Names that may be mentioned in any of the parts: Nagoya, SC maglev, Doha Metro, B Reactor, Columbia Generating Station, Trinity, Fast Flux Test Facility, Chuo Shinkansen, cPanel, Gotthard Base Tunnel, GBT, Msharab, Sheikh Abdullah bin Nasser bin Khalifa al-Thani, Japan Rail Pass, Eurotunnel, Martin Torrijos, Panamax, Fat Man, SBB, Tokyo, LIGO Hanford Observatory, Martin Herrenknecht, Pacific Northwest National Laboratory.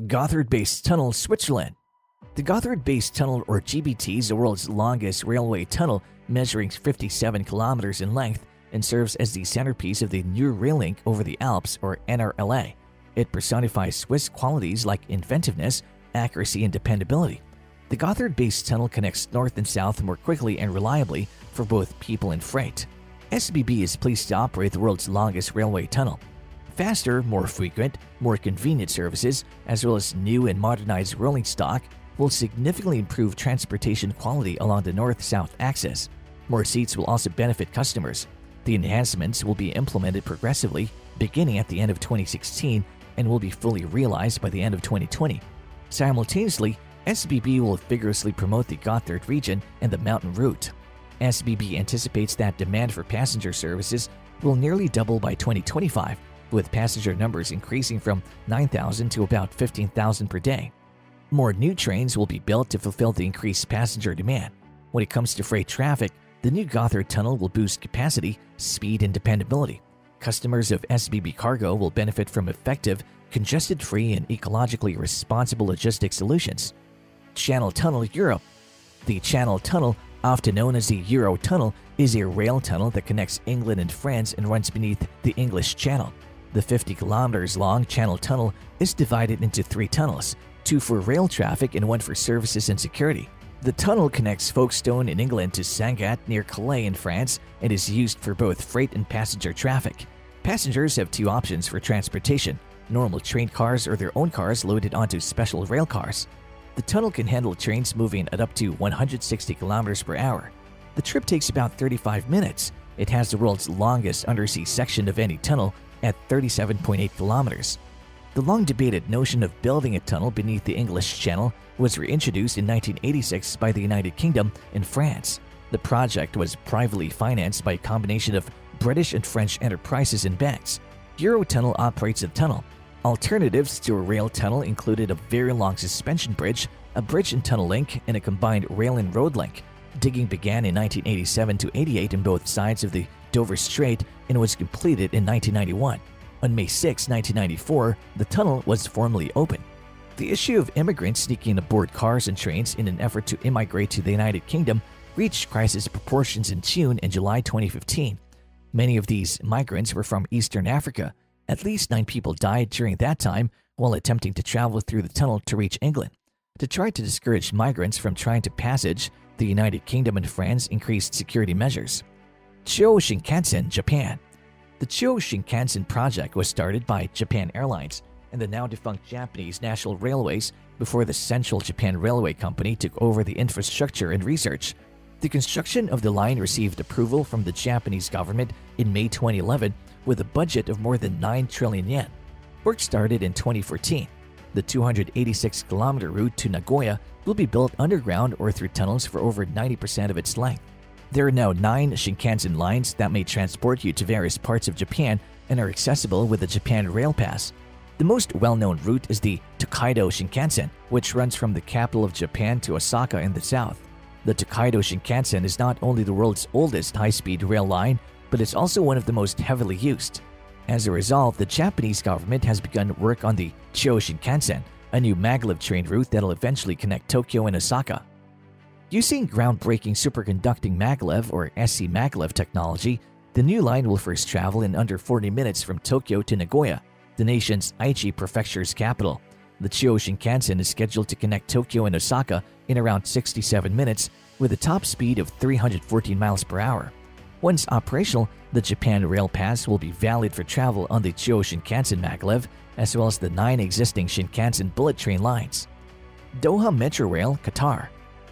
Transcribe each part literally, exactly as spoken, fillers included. Gotthard Base Tunnel, Switzerland. The Gotthard Base Tunnel, or G B T, is the world's longest railway tunnel, measuring fifty-seven kilometers in length, and serves as the centerpiece of the new rail link over the Alps, or N R L A. It personifies Swiss qualities like inventiveness, accuracy, and dependability. The Gotthard Base Tunnel connects north and south more quickly and reliably for both people and freight. S B B is pleased to operate the world's longest railway tunnel. Faster, more frequent, more convenient services, as well as new and modernized rolling stock, will significantly improve transportation quality along the north-south axis. More seats will also benefit customers. The enhancements will be implemented progressively, beginning at the end of twenty sixteen, and will be fully realized by the end of twenty twenty. Simultaneously, S B B will vigorously promote the Gotthard region and the mountain route. S B B anticipates that demand for passenger services will nearly double by twenty twenty-five, with passenger numbers increasing from nine thousand to about fifteen thousand per day. More new trains will be built to fulfill the increased passenger demand. When it comes to freight traffic, the new Gotthard Tunnel will boost capacity, speed, and dependability. Customers of S B B cargo will benefit from effective, congested-free, and ecologically responsible logistics solutions. Channel Tunnel, Europe. The Channel Tunnel, often known as the Eurotunnel, is a rail tunnel that connects England and France and runs beneath the English Channel. The fifty kilometers long Channel Tunnel is divided into three tunnels, two for rail traffic and one for services and security. The tunnel connects Folkestone in England to Sangatte near Calais in France and is used for both freight and passenger traffic. Passengers have two options for transportation: normal train cars or their own cars loaded onto special rail cars. The tunnel can handle trains moving at up to one hundred sixty kilometers per hour. The trip takes about thirty-five minutes. It has the world's longest undersea section of any tunnel at thirty-seven point eight kilometers. The long-debated notion of building a tunnel beneath the English Channel was reintroduced in nineteen eighty-six by the United Kingdom and France. The project was privately financed by a combination of British and French enterprises and banks. Eurotunnel operates a tunnel. Alternatives to a rail tunnel included a very long suspension bridge, a bridge and tunnel link, and a combined rail and road link. Digging began in nineteen eighty-seven to eighty-eight on both sides of the Dover Strait and was completed in nineteen ninety-one. On May sixth, nineteen ninety-four, the tunnel was formally opened. The issue of immigrants sneaking aboard cars and trains in an effort to immigrate to the United Kingdom reached crisis proportions in June and July twenty fifteen. Many of these migrants were from Eastern Africa. At least nine people died during that time while attempting to travel through the tunnel to reach England. To try to discourage migrants from trying to passage, the United Kingdom and France increased security measures. Chuo Shinkansen, Japan. The Chuo Shinkansen project was started by Japan Airlines and the now-defunct Japanese National Railways before the Central Japan Railway Company took over the infrastructure and research. The construction of the line received approval from the Japanese government in May twenty eleven with a budget of more than nine trillion yen. Work started in twenty fourteen. The two hundred eighty-six kilometer route to Nagoya will be built underground or through tunnels for over ninety percent of its length. There are now nine Shinkansen lines that may transport you to various parts of Japan and are accessible with a Japan Rail Pass. The most well-known route is the Tokaido Shinkansen, which runs from the capital of Japan to Osaka in the south. The Tokaido Shinkansen is not only the world's oldest high-speed rail line, but it's also one of the most heavily used. As a result, the Japanese government has begun work on the Chuo Shinkansen, a new maglev train route that'll eventually connect Tokyo and Osaka. Using groundbreaking superconducting maglev, or S C maglev technology, the new line will first travel in under forty minutes from Tokyo to Nagoya, the nation's Aichi Prefecture's capital. The Chuo Shinkansen is scheduled to connect Tokyo and Osaka in around sixty-seven minutes with a top speed of three hundred fourteen miles per hour. Once operational, the Japan Rail Pass will be valid for travel on the Chuo Shinkansen maglev, as well as the nine existing Shinkansen bullet train lines. Doha Metro Rail, Qatar.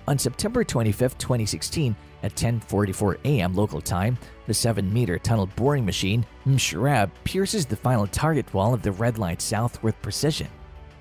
On September twenty-fifth, twenty sixteen, at ten forty-four a m local time, the seven meter tunnel boring machine, Msharab, pierces the final target wall of the Red Line South with precision.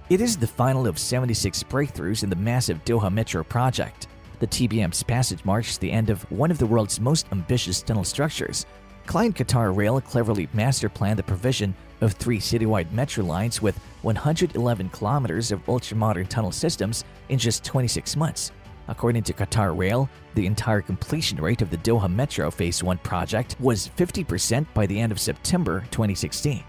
It is the final of seventy-six breakthroughs in the massive Doha Metro project. The T B M's passage marks the end of one of the world's most ambitious tunnel structures. Client Qatar Rail cleverly master-planned the provision of three citywide metro lines with one hundred eleven kilometers of ultra-modern tunnel systems in just twenty-six months. According to Qatar Rail, the entire completion rate of the Doha Metro Phase one project was fifty percent by the end of September twenty sixteen.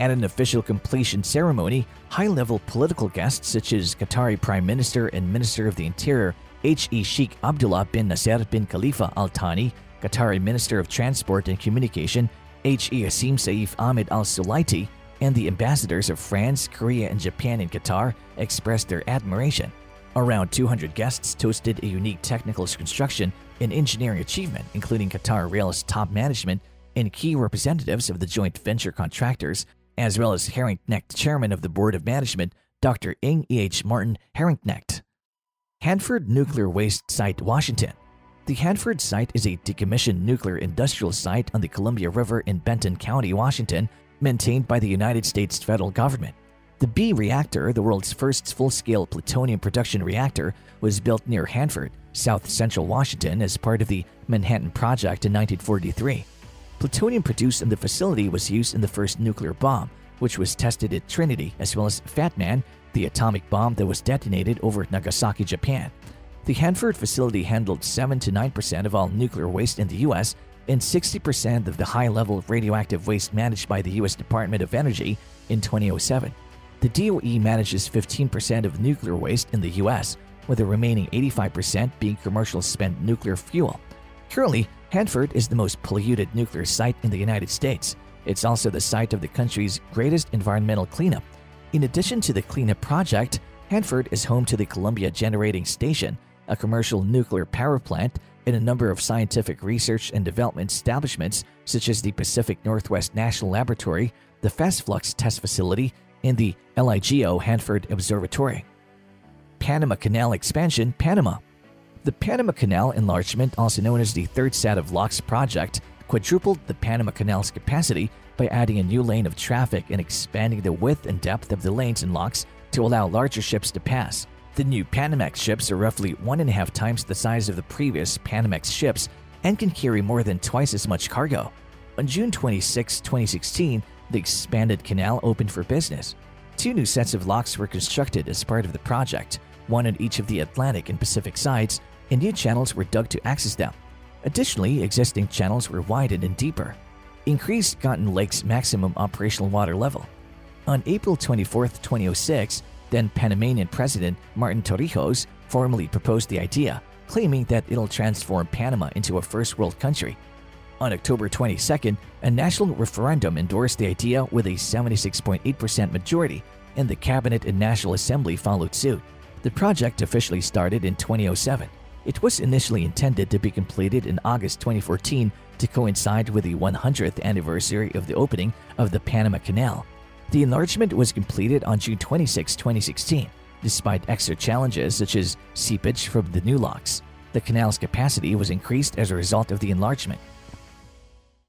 At an official completion ceremony, high-level political guests such as Qatari Prime Minister and Minister of the Interior H E Sheikh Abdullah bin Nasser bin Khalifa al-Thani, Qatari Minister of Transport and Communication H E Asim Saif Ahmed al Sulayti, and the ambassadors of France, Korea, and Japan in Qatar expressed their admiration. Around two hundred guests toasted a unique technical construction and engineering achievement, including Qatar Rail's top management and key representatives of the joint venture contractors, as well as Herrenknecht Chairman of the Board of Management, Doctor Ing E H Martin Herrenknecht. Hanford Nuclear Waste Site, Washington. The Hanford site is a decommissioned nuclear industrial site on the Columbia River in Benton County, Washington, maintained by the United States federal government. The B Reactor, the world's first full-scale plutonium production reactor, was built near Hanford, south-central Washington, as part of the Manhattan Project in nineteen forty-three. Plutonium produced in the facility was used in the first nuclear bomb, which was tested at Trinity, as well as Fat Man, the atomic bomb that was detonated over Nagasaki, Japan. The Hanford facility handled seven to nine percent of all nuclear waste in the U S and sixty percent of the high-level radioactive waste managed by the U S Department of Energy in twenty oh seven. The D O E manages fifteen percent of nuclear waste in the U S, with the remaining eighty-five percent being commercial spent nuclear fuel. Currently, Hanford is the most polluted nuclear site in the United States. It's also the site of the country's greatest environmental cleanup. In addition to the cleanup project, Hanford is home to the Columbia Generating Station, a commercial nuclear power plant, and a number of scientific research and development establishments such as the Pacific Northwest National Laboratory, the Fast Flux Test Facility, and the LIGO Hanford Observatory. Panama Canal Expansion, Panama. The Panama Canal Enlargement, also known as the Third Set of Locks Project, quadrupled the Panama Canal's capacity by adding a new lane of traffic and expanding the width and depth of the lanes and locks to allow larger ships to pass. The new Panamax ships are roughly one and a half times the size of the previous Panamax ships and can carry more than twice as much cargo. On June twenty-sixth, twenty sixteen, the expanded canal opened for business. Two new sets of locks were constructed as part of the project, one on each of the Atlantic and Pacific sides, and new channels were dug to access them. Additionally, existing channels were widened and deeper. Increased Cotton Lake's maximum operational water level. On April twenty-fourth, twenty oh six, then Panamanian President Martin Torrijos formally proposed the idea, claiming that it'll transform Panama into a first-world country. On October twenty-second, a national referendum endorsed the idea with a seventy-six point eight percent majority, and the Cabinet and National Assembly followed suit. The project officially started in twenty oh seven. It was initially intended to be completed in August twenty fourteen to coincide with the one hundredth anniversary of the opening of the Panama Canal. The enlargement was completed on June twenty-sixth, twenty sixteen, despite extra challenges such as seepage from the new locks. The canal's capacity was increased as a result of the enlargement.